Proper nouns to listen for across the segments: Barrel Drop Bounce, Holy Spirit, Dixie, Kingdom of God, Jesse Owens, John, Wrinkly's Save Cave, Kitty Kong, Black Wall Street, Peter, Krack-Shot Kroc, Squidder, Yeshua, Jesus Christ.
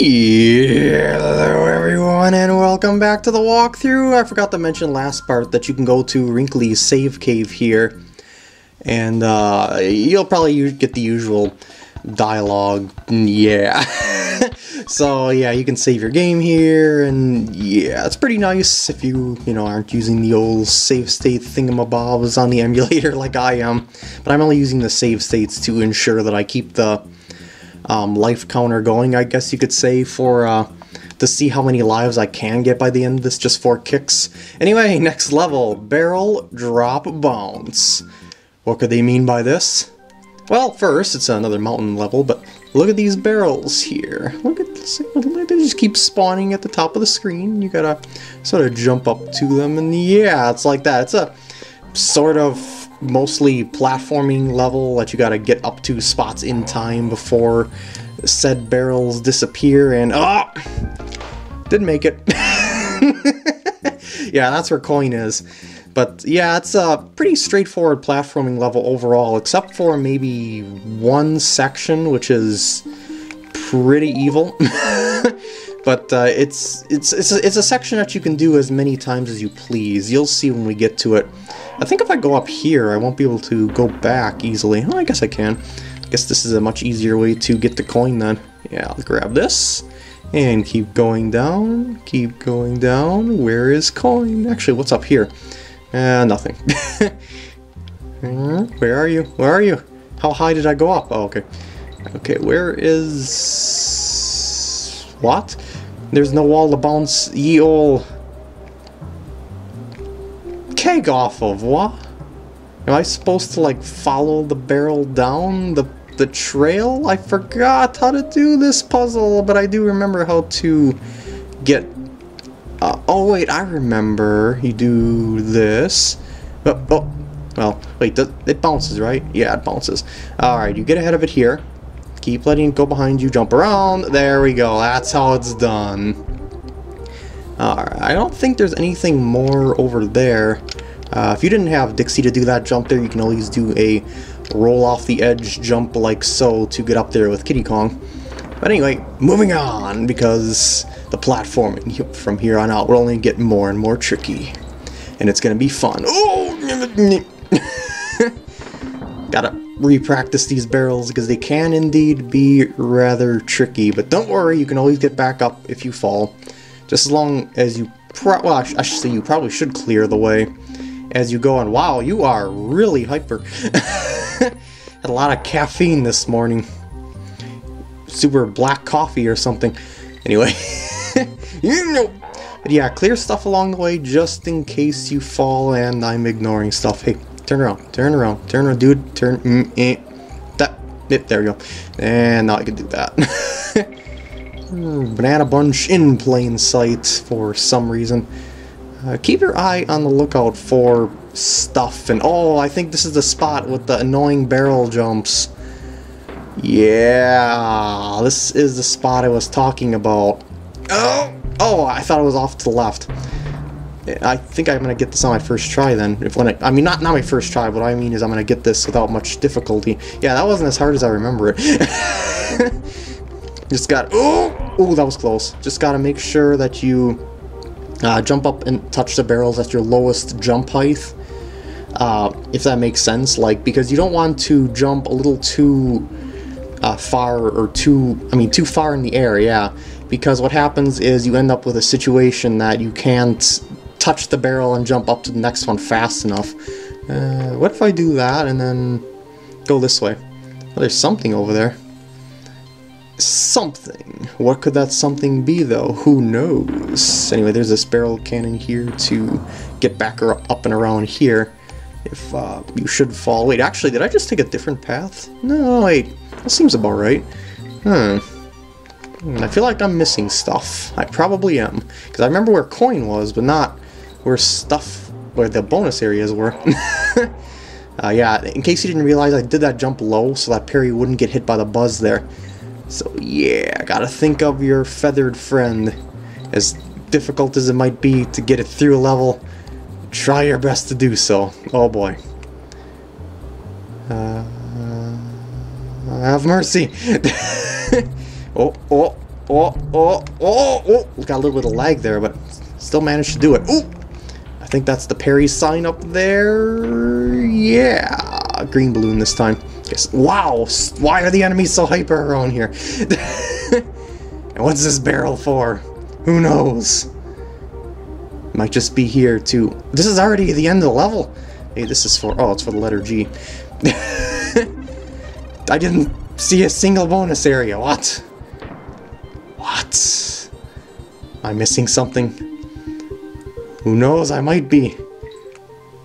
Hello everyone and welcome back to the walkthrough. I forgot to mention last part that you can go to Wrinkly's Save Cave here and you'll probably get the usual dialogue, yeah. So yeah, you can save your game here and yeah, it's pretty nice if you know aren't using the old save state thingamabobs on the emulator like I am. But I'm only using the save states to ensure that I keep the life counter going, I guess you could say, for to see how many lives I can get by the end of this, just for kicks. Anyway, next level, Barrel Drop Bounce. What could they mean by this? Well, first, it's another mountain level, but look at these barrels here. Look at this, they just keep spawning at the top of the screen. You gotta sort of jump up to them, and yeah, it's like that. It's a sort of mostly platforming level that you gotta get up to spots in time before said barrels disappear, and oh, didn't make it. Yeah, that's where coin is. But yeah, it's a pretty straightforward platforming level overall, except for maybe one section which is pretty evil. But it's a section that you can do as many times as you please. You'll see when we get to it. I think if I go up here, I won't be able to go back easily. Well, I guess I can. I guess this is a much easier way to get the coin then. Yeah, I'll grab this. And keep going down. Keep going down. Where is coin? Actually, what's up here? Nothing. Where are you? Where are you? How high did I go up? Oh, okay. Okay, where is... what? There's no wall to bounce ye ol... keg off of. What? Am I supposed to like follow the barrel down the trail? I forgot how to do this puzzle, but I do remember how to get oh wait, I remember. You do this. Oh well, wait, it bounces, right? Yeah, it bounces. Alright, you get ahead of it here. Keep letting it go behind you, jump around. There we go, that's how it's done. Alright, I don't think there's anything more over there. If you didn't have Dixie to do that jump there, you can always do a roll off the edge jump like so to get up there with Kitty Kong. But anyway, moving on, because the platforming from here on out will only get more and more tricky. And it's gonna be fun. Oh! Gotta re-practice these barrels because they can indeed be rather tricky. But don't worry, you can always get back up if you fall. Just as long as you, well, I should say you probably should clear the way as you go. And wow, you are really hyper. Had a lot of caffeine this morning. Super black coffee or something. Anyway, you know. But yeah, clear stuff along the way just in case you fall. And I'm ignoring stuff. Hey, turn around, turn around, turn around, dude. Turn. That. There we go. And now I can do that. Banana bunch in plain sight for some reason. Keep your eye on the lookout for stuff, and oh, I think this is the spot with the annoying barrel jumps. Yeah, this is the spot I was talking about. Oh, I thought it was off to the left. I think I'm gonna get this on my first try then. I mean, not my first try, but what I mean is I'm gonna get this without much difficulty. Yeah, that wasn't as hard as I remember it. Just got, oh, that was close. Just gotta make sure that you jump up and touch the barrels at your lowest jump height, if that makes sense. Like, because you don't want to jump a little too far or too far in the air, yeah. Because what happens is you end up with a situation that you can't touch the barrel and jump up to the next one fast enough. What if I do that and then go this way? Well, there's something over there. Something. What could that something be though? Who knows? Anyway, there's this barrel cannon here to get back up and around here if you should fall. Wait, actually, did I just take a different path? No, wait. That seems about right. I feel like I'm missing stuff. I probably am. Because I remember where coin was, but not where stuff, where the bonus areas were. Yeah, in case you didn't realize, I did that jump low so that Perry wouldn't get hit by the buzz there. So yeah, gotta think of your feathered friend. As difficult as it might be to get it through a level, try your best to do so. Oh boy. Have mercy. Oh, Oh! Got a little bit of lag there, but still managed to do it. Ooh! I think that's the parry sign up there. Yeah! Green balloon this time. Yes. Wow! Why are the enemies so hyper on here? And what's this barrel for? Who knows? Might just be here to... This is already the end of the level! Hey, this is for... Oh, it's for the letter G. I didn't see a single bonus area. What? What? Am I missing something? Who knows? I might be.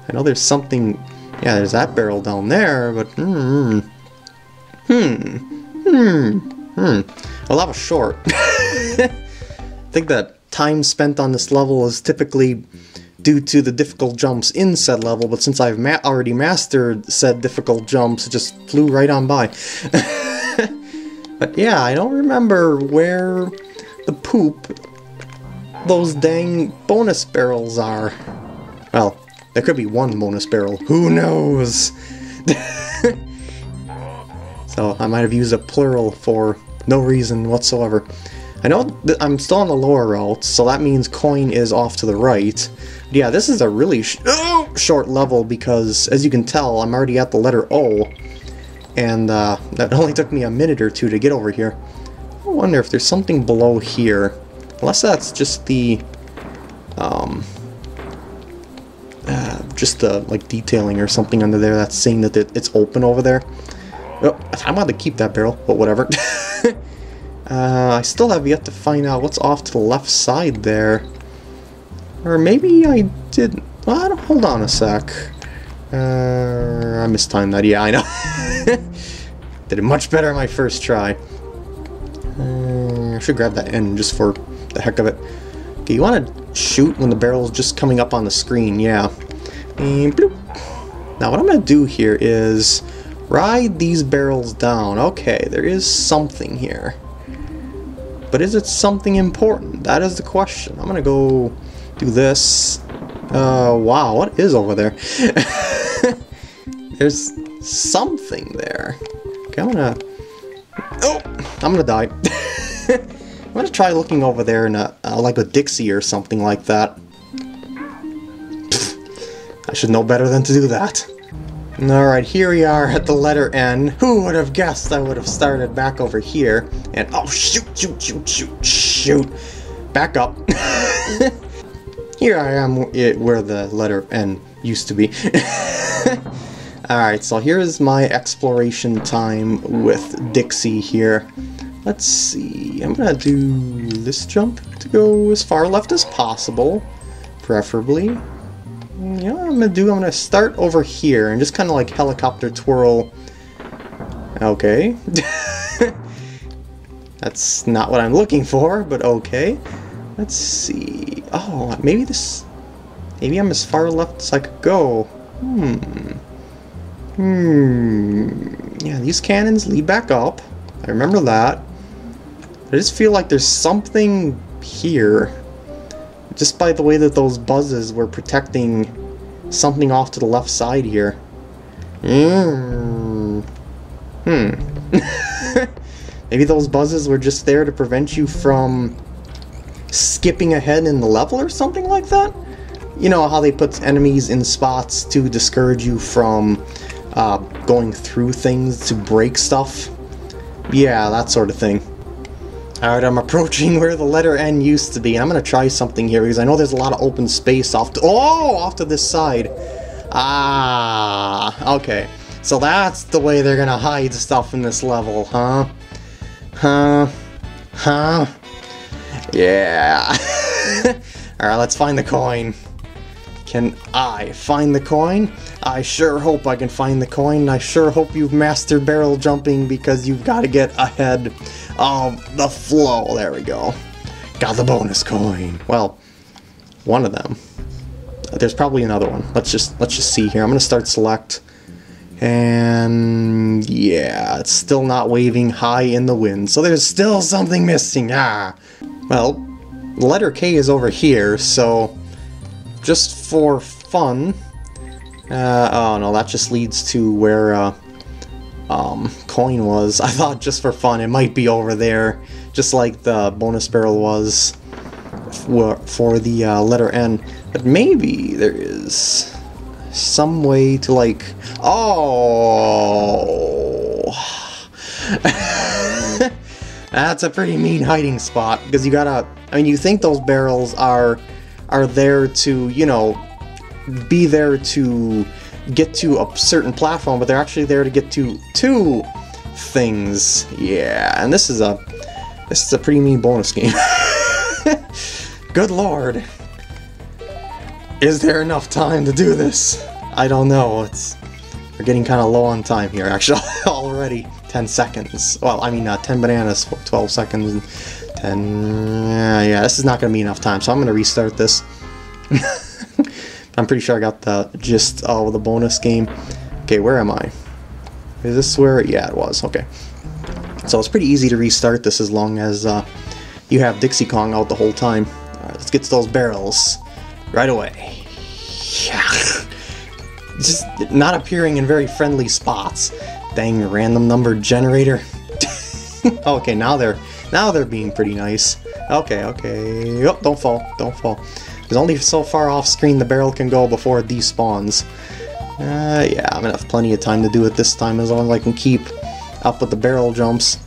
I know there's something... Yeah, there's that barrel down there, but... Well, that was short. I think that time spent on this level is typically due to the difficult jumps in said level, but since I've already mastered said difficult jumps, it just flew right on by. But yeah, I don't remember where the poop those dang bonus barrels are. Well, there could be one bonus barrel. Who knows? So I might have used a plural for no reason whatsoever. I know that I'm still on the lower route, so that means coin is off to the right. But yeah, this is a really short level because, as you can tell, I'm already at the letter O. And that only took me a minute or two to get over here. I wonder if there's something below here. Unless that's just the... just the, like, detailing or something under there that's saying that it's open over there. Oh, I wanted to keep that barrel, but whatever. I still have yet to find out what's off to the left side there. Or maybe I didn't... Well, hold on a sec. I mistimed that. Yeah, I know. Did it much better my first try. I should grab that end just for the heck of it. Okay, you want to shoot when the barrel's just coming up on the screen, yeah. And bloop. Now what I'm going to do here is ride these barrels down. Okay, there is something here. But is it something important? That is the question. I'm gonna go do this. Wow, what is over there? There's something there. Okay, I'm gonna... Oh! I'm gonna die. I'm gonna try looking over there in a, like a Dixie or something like that. I should know better than to do that. Alright, here we are at the letter N. Who would have guessed I would have started back over here? And oh, shoot. Back up. Here I am where the letter N used to be. Alright, so here's my exploration time with Dixie here. Let's see, I'm gonna do this jump to go as far left as possible, preferably. You know what I'm gonna do? I'm gonna start over here and just kind of like helicopter twirl. Okay. That's not what I'm looking for, but okay. Let's see. Oh, maybe this... Maybe I'm as far left as I could go. Yeah, these cannons lead back up. I remember that. I just feel like there's something here. Just by the way that those buzzes were protecting something off to the left side here. Maybe those buzzes were just there to prevent you from skipping ahead in the level or something like that? You know how they put enemies in spots to discourage you from going through things, to break stuff? Yeah, that sort of thing. Alright, I'm approaching where the letter N used to be, and I'm gonna try something here because I know there's a lot of open space off to... Oh! Off to this side! Ah! Okay. So that's the way they're gonna hide stuff in this level, huh? Yeah! Alright, let's find the coin. Can I find the coin? I sure hope I can find the coin. I sure hope you've mastered barrel jumping because you've got to get ahead of the flow. There we go. Got the bonus coin. Well, one of them. There's probably another one. Let's just see here. I'm gonna start select, and yeah, it's still not waving high in the wind. So there's still something missing. Ah, well, letter K is over here, so. Just for fun, oh no, that just leads to where coin was. I thought just for fun it might be over there, just like the bonus barrel was for the letter N. But maybe there is some way to, like, oh, that's a pretty mean hiding spot, because you gotta, I mean, you think those barrels are there to, you know, be there to get to a certain platform, but they're actually there to get to two things. Yeah, and this is a pretty mean bonus game. Good lord. Is there enough time to do this? I don't know. We're getting kind of low on time here, actually, already. 10 seconds. Well, I mean, 10 bananas, 12 seconds, 10... yeah, this is not going to be enough time, so I'm going to restart this. I'm pretty sure I got the gist of the bonus game. Okay, where am I? Is this where... yeah, it was. Okay. So it's pretty easy to restart this as long as you have Dixie Kong out the whole time. Alright, let's get to those barrels right away. Yeah. Just not appearing in very friendly spots. Dang, random number generator. Okay, now they're being pretty nice. Okay. Oh, don't fall. There's only so far off screen the barrel can go before it despawns. Yeah, I'm gonna have plenty of time to do it this time as long as I can keep up with the barrel jumps.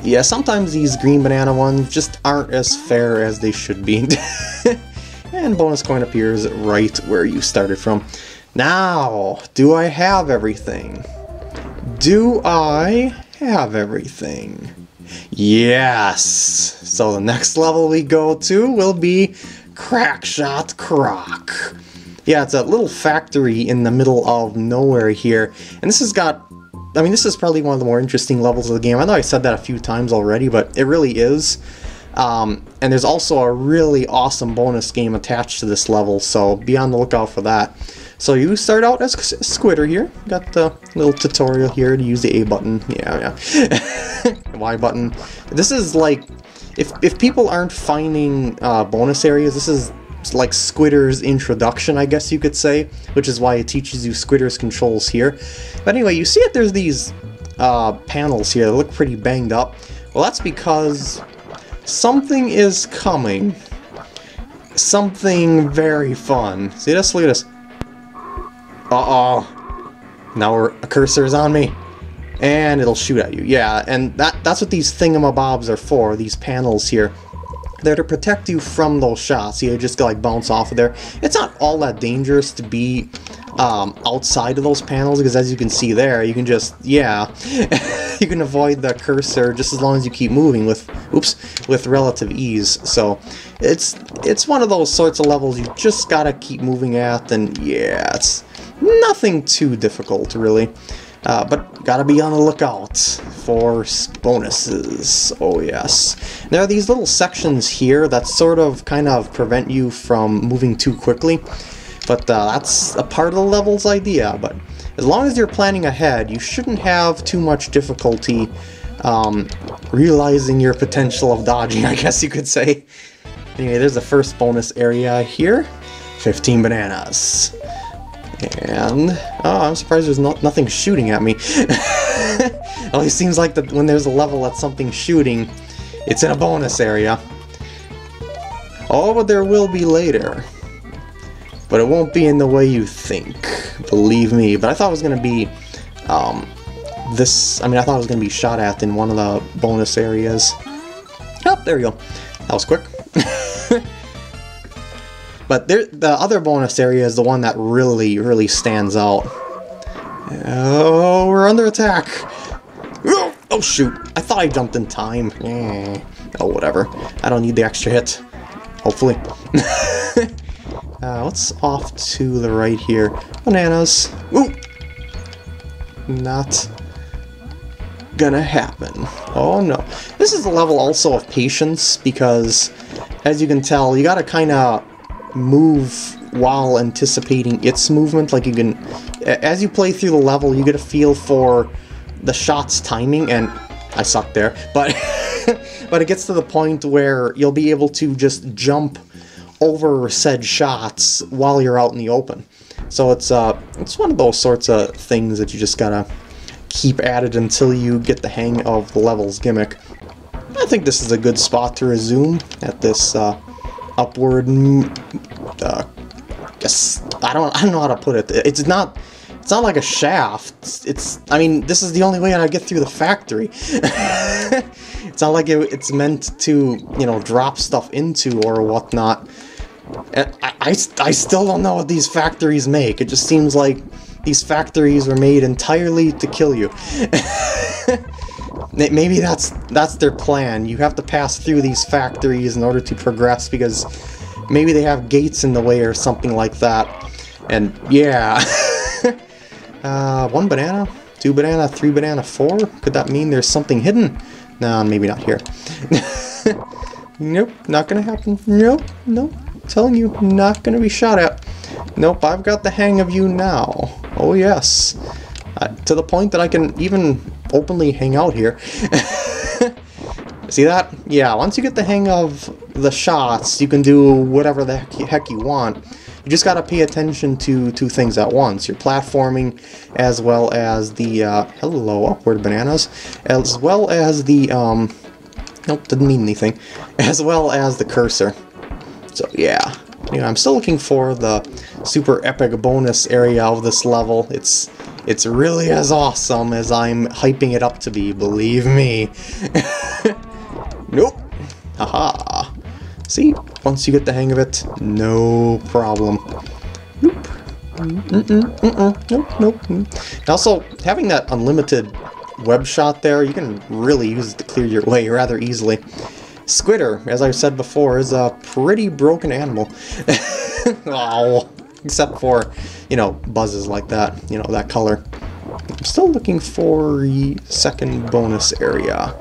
Yeah, sometimes these green banana ones just aren't as fair as they should be. And bonus coin appears right where you started from. Now, do I have everything? Do I have everything? Yes! So the next level we go to will be Krack-Shot Kroc. Yeah, it's a little factory in the middle of nowhere here. And this has got... I mean, this is probably one of the more interesting levels of the game. I know I said that a few times already, but it really is. And there's also a really awesome bonus game attached to this level, so be on the lookout for that. So you start out as Squidder here. Got the little tutorial here to use the A button. Yeah. Y button. This is like, if people aren't finding bonus areas, this is like Squidder's introduction, I guess you could say, which is why it teaches you Squidder's controls here. But anyway, you see that there's these panels here that look pretty banged up. Well, that's because something is coming. Something very fun. See this? Look at this. Uh-oh. Now a cursor is on me. And it'll shoot at you. Yeah, and that's what these thingamabobs are for, these panels here. They're to protect you from those shots. You just like bounce off of there. It's not all that dangerous to be outside of those panels, because as you can see there, you can just, yeah, you can avoid the cursor just as long as you keep moving with relative ease. So it's one of those sorts of levels you just gotta keep moving at, and yeah, it's nothing too difficult really. But gotta be on the lookout for bonuses. Oh yes. There are these little sections here that sort of kind of prevent you from moving too quickly, but that's a part of the level's idea. But as long as you're planning ahead, you shouldn't have too much difficulty realizing your potential of dodging, I guess you could say. Anyway, there's the first bonus area here. 15 bananas. And, oh, I'm surprised there's nothing shooting at me. It always seems like that when there's a level that's something shooting, it's in a bonus area. Oh, but there will be later. But it won't be in the way you think, believe me. But I thought it was going to be, I thought it was going to be shot at in one of the bonus areas. Oh, there we go. That was quick. But the other bonus area is the one that really, really stands out. Oh, we're under attack! Oh, shoot! I thought I jumped in time. Oh, whatever. I don't need the extra hit. Hopefully. What's off to the right here? Bananas. Ooh! Not gonna happen. Oh, no. This is a level also of patience, because, as you can tell, you gotta kinda move while anticipating its movement. Like, you can, as you play through the level, you get a feel for the shot's timing, and I suck there, but but it gets to the point where you'll be able to just jump over said shots while you're out in the open. So it's one of those sorts of things that you just gotta keep at it until you get the hang of the level's gimmick. I think this is a good spot to resume at this upward. I don't know how to put it. It's not like a shaft. I mean, this is the only way I get through the factory. It's not like it's meant to, you know, drop stuff into or whatnot. And I still don't know what these factories make. It just seems like these factories were made entirely to kill you. Maybe that's their plan. You have to pass through these factories in order to progress because maybe they have gates in the way or something like that. And yeah. 1 banana, 2 banana, 3 banana, 4. Could that mean there's something hidden? No, maybe not here. Nope, not gonna happen. Nope, nope. Telling you, not gonna be shot at. Nope, I've got the hang of you now. Oh yes. To the point that I can even openly hang out here. See that? Yeah, once you get the hang of the shots, you can do whatever the heck you want. You just gotta pay attention to two things at once. Your platforming, as well as the, hello, upward bananas, as well as the, nope, didn't mean anything, as well as the cursor. So, yeah. Anyway, I'm still looking for the super epic bonus area of this level. It's really as awesome as I'm hyping it up to be, believe me. Nope. Haha. See? Once you get the hang of it, no problem. Nope. Nope. And also, having that unlimited web shot there, you can really use it to clear your way rather easily. Squidder, as I've said before, is a pretty broken animal. Oh, except for, you know, buzzes like that, you know, that color. I'm still looking for the second bonus area.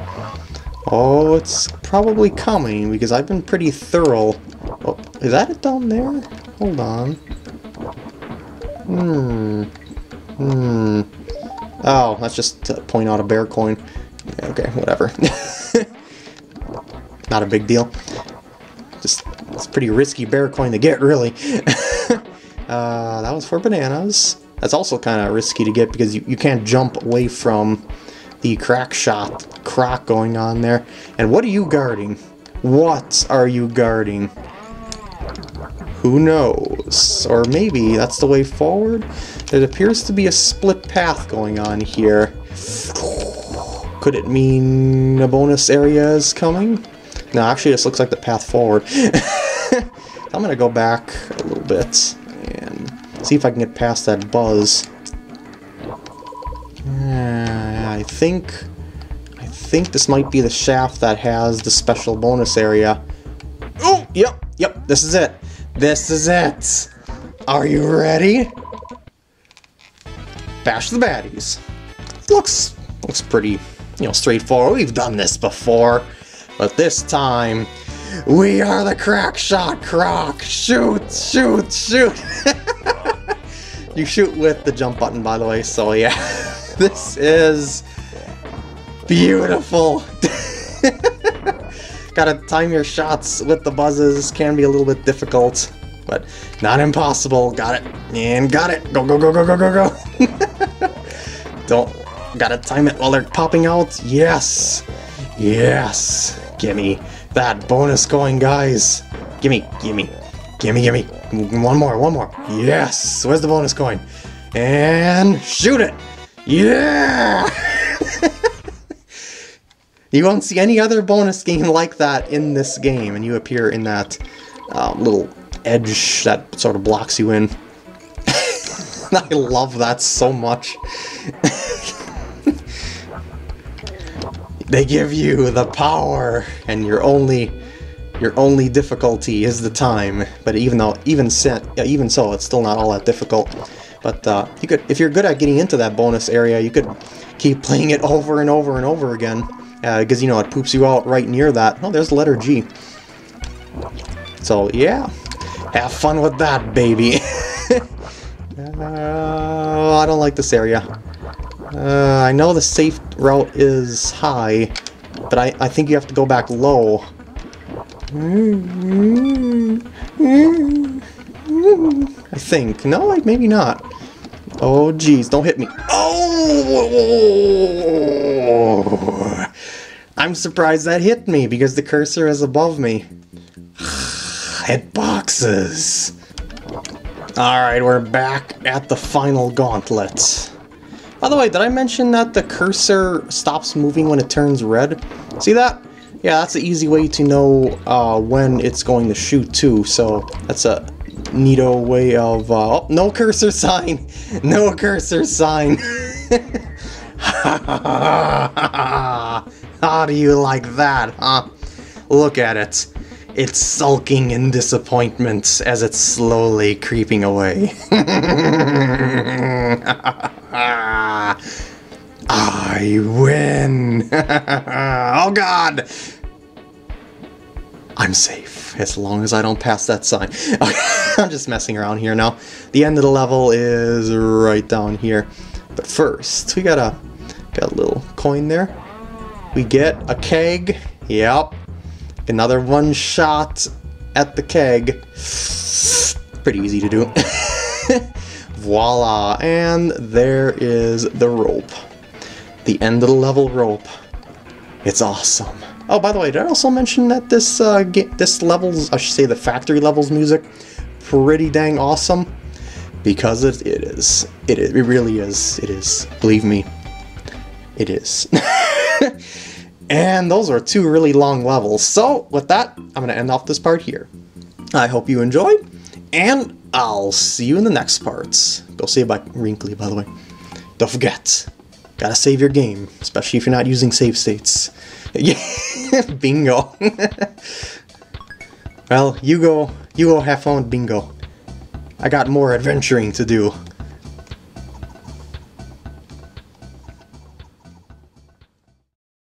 Oh, it's probably coming because I've been pretty thorough. Oh, is that it down there? Hold on. Oh, that's just to point out a bear coin. Yeah, okay, whatever. Not a big deal. Just, it's a pretty risky bear coin to get, really. That was 4 bananas. That's also kind of risky to get because you can't jump away from the Krack-Shot Kroc going on there. And what are you guarding? What are you guarding? Who knows? Or maybe that's the way forward? It appears to be a split path going on here. Could it mean a bonus area is coming? No, actually this looks like the path forward. I'm gonna go back a little bit and see if I can get past that buzz. I think this might be the shaft that has the special bonus area. Oh, yep, this is it. This is it. Are you ready? Bash the baddies. Looks pretty, you know, straightforward. We've done this before, but this time we are the Krack-Shot Kroc. Shoot. You shoot with the jump button, by the way, so yeah. This is beautiful. Gotta time your shots with the buzzes. Can be a little bit difficult, but not impossible. Got it. And got it. Go. Gotta time it while they're popping out. Yes. Yes. Gimme that bonus going, guys. Gimme. One more. Yes. Where's the bonus going? And shoot it. Yeah! You won't see any other bonus game like that in this game, and you appear in that little edge that sort of blocks you in. I love that so much. They give you the power, and your only difficulty is the time. But even so, it's still not all that difficult. But you could, if you're good at getting into that bonus area, you could keep playing it over and over and over again. Because, you know, it poops you out right near that. Oh, there's the letter G. So, yeah. Have fun with that, baby. I don't like this area. I know the safe route is high, but I think you have to go back low. I think. No, maybe not. Oh, jeez, don't hit me. Oh! I'm surprised that hit me, because the cursor is above me. It boxes. Alright, we're back at the final gauntlet. By the way, did I mention that the cursor stops moving when it turns red? See that? Yeah, that's an easy way to know when it's going to shoot, too, so that's a neato way of... oh, no cursor sign! No cursor sign! How do you like that, huh? Look at it. It's sulking in disappointment as it's slowly creeping away. I win! Oh god! I'm safe, as long as I don't pass that sign. I'm just messing around here now. The end of the level is right down here. But first, we got a little coin there. We get a keg. Yep. Another one shot at the keg. Pretty easy to do. Voila. And there is the rope. The end of the level rope. It's awesome. Oh, by the way, did I also mention that this level's, I should say the factory level's music, pretty dang awesome? Because it is. It really is. It is. Believe me. It is. And those are two really long levels. So, with that, I'm going to end off this part here. I hope you enjoyed, and I'll see you in the next parts. Go save by Wrinkly, by the way. Don't forget, gotta save your game, especially if you're not using save states. Yeah, bingo. Well, you go have fun with bingo. I got more adventuring to do.